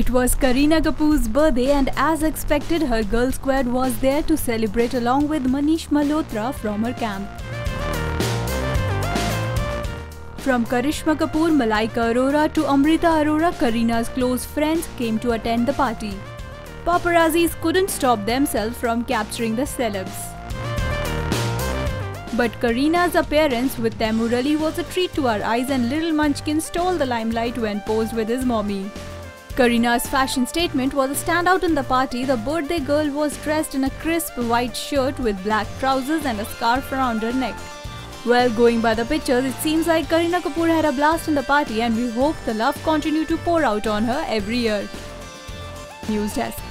It was Kareena Kapoor's birthday and as expected, her girl squad was there to celebrate along with Manish Malhotra from her camp. From Karishma Kapoor, Malaika Arora to Amrita Arora, Kareena's close friends came to attend the party. Paparazzis couldn't stop themselves from capturing the celebs. But Kareena's appearance with Taimur Ali was a treat to our eyes, and little munchkin stole the limelight when posed with his mommy. Kareena's fashion statement was a standout in the party. The birthday girl was dressed in a crisp white shirt with black trousers and a scarf around her neck. Well, going by the pictures, it seems like Kareena Kapoor had a blast in the party, and we hope the love continues to pour out on her every year. News Desk.